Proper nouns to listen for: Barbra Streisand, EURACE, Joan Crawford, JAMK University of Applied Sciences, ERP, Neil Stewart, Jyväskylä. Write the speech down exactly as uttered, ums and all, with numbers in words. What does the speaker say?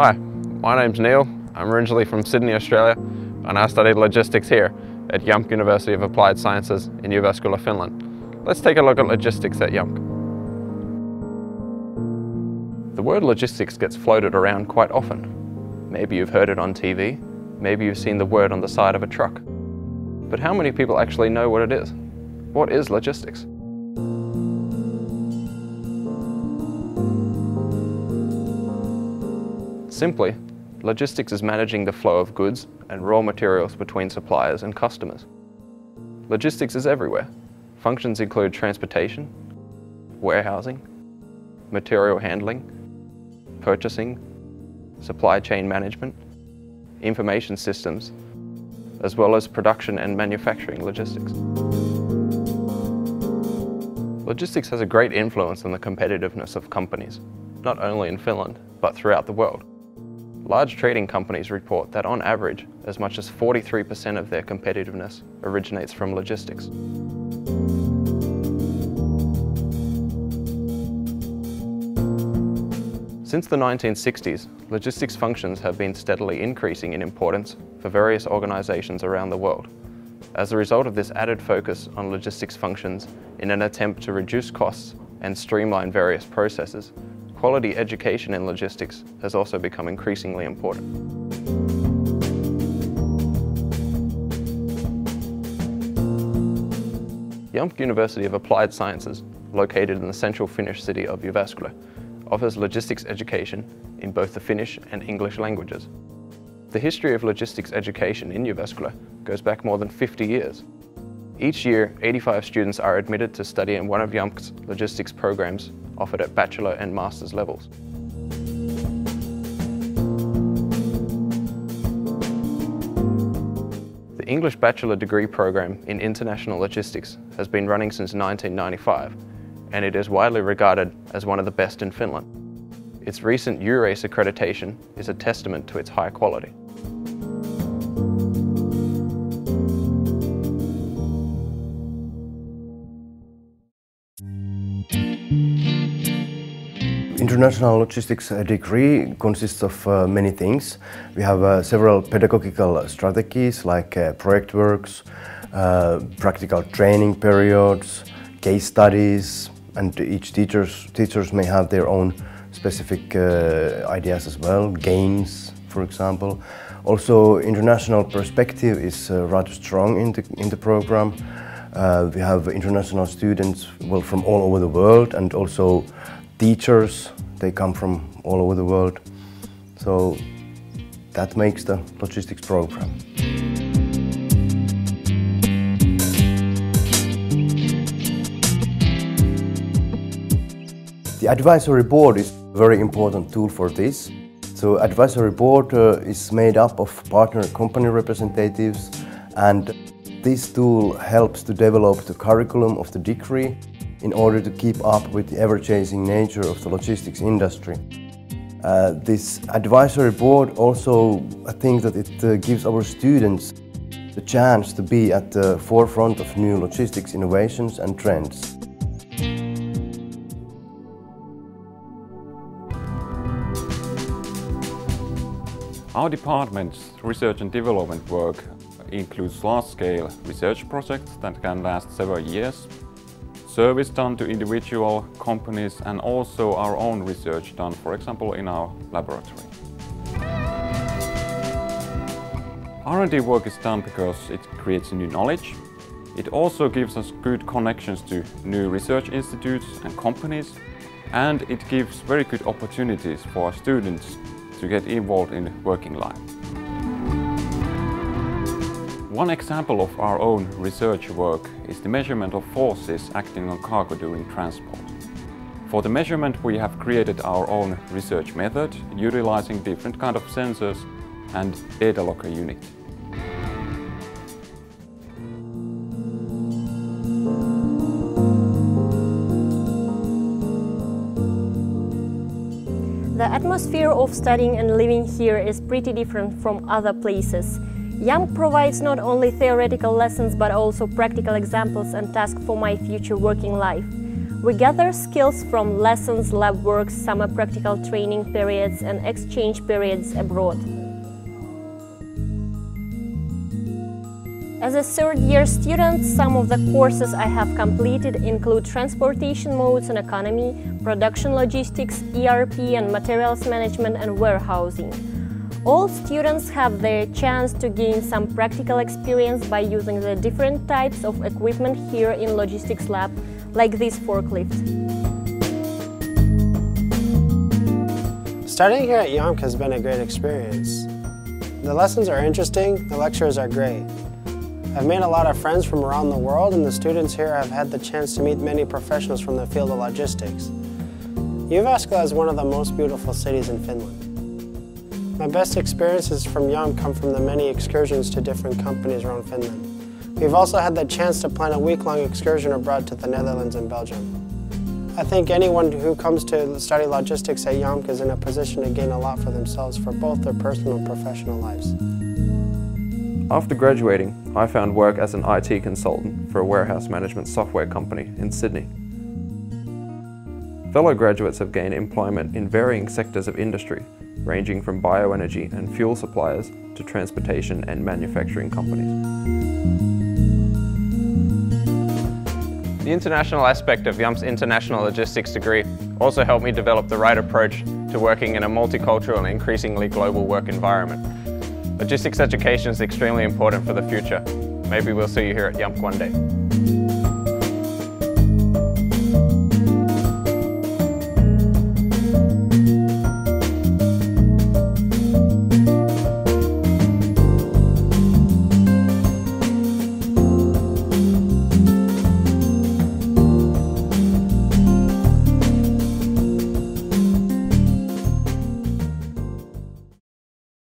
Hi, my name's Neil. I'm originally from Sydney, Australia, and I studied logistics here at J A M K University of Applied Sciences in Jyväskylä, Finland. Let's take a look at logistics at J A M K. The word logistics gets floated around quite often. Maybe you've heard it on T V, maybe you've seen the word on the side of a truck. But how many people actually know what it is? What is logistics? Simply, logistics is managing the flow of goods and raw materials between suppliers and customers. Logistics is everywhere. Functions include transportation, warehousing, material handling, purchasing, supply chain management, information systems, as well as production and manufacturing logistics. Logistics has a great influence on the competitiveness of companies, not only in Finland, but throughout the world. Large trading companies report that on average, as much as forty-three percent of their competitiveness originates from logistics. Since the nineteen sixties, logistics functions have been steadily increasing in importance for various organizations around the world, as a result of this added focus on logistics functions in an attempt to reduce costs and streamline various processes. Quality education in logistics has also become increasingly important. J A M K University of Applied Sciences, located in the central Finnish city of Jyväskylä, offers logistics education in both the Finnish and English languages. The history of logistics education in Jyväskylä goes back more than fifty years. Each year, eighty-five students are admitted to study in one of J A M K's logistics programs offered at bachelor and master's levels. The English Bachelor Degree Programme in International Logistics has been running since nineteen ninety-five, and it is widely regarded as one of the best in Finland. Its recent EURACE accreditation is a testament to its high quality. International logistics degree consists of uh, many things. We have uh, several pedagogical strategies like uh, project works, uh, practical training periods, case studies, and each teachers teachers may have their own specific uh, ideas as well, games, for example. Also, international perspective is uh, rather strong in the in the program. Uh, we have international students, well, from all over the world, and also teachers, they come from all over the world, so that makes the logistics program. The advisory board is a very important tool for this. So advisory board uh, is made up of partner company representatives, and this tool helps to develop the curriculum of the degree in order to keep up with the ever-changing nature of the logistics industry. Uh, this advisory board also, I think that it uh, gives our students the chance to be at the forefront of new logistics innovations and trends. Our department's research and development work includes large-scale research projects that can last several years, service done to individual companies, and also our own research done, for example, in our laboratory. R and D work is done because it creates new knowledge. It also gives us good connections to new research institutes and companies, and it gives very good opportunities for our students to get involved in working life. One example of our own research work is the measurement of forces acting on cargo during transport. For the measurement, we have created our own research method utilizing different kind of sensors and data locker unit. The atmosphere of studying and living here is pretty different from other places. J A M K provides not only theoretical lessons but also practical examples and tasks for my future working life. We gather skills from lessons, lab works, summer practical training periods and exchange periods abroad. As a third-year student, some of the courses I have completed include transportation modes and economy, production logistics, E R P and materials management and warehousing. All students have their chance to gain some practical experience by using the different types of equipment here in logistics lab, like these forklifts. Starting here at J A M K has been a great experience. The lessons are interesting, the lectures are great. I've made a lot of friends from around the world, and the students here have had the chance to meet many professionals from the field of logistics. Jyväskylä is one of the most beautiful cities in Finland. My best experiences from J A M K come from the many excursions to different companies around Finland. We've also had the chance to plan a week-long excursion abroad to the Netherlands and Belgium. I think anyone who comes to study logistics at J A M K is in a position to gain a lot for themselves for both their personal and professional lives. After graduating, I found work as an I T consultant for a warehouse management software company in Sydney. Fellow graduates have gained employment in varying sectors of industry, ranging from bioenergy and fuel suppliers to transportation and manufacturing companies. The international aspect of J A M K's international logistics degree also helped me develop the right approach to working in a multicultural and increasingly global work environment. Logistics education is extremely important for the future. Maybe we'll see you here at J A M K one day.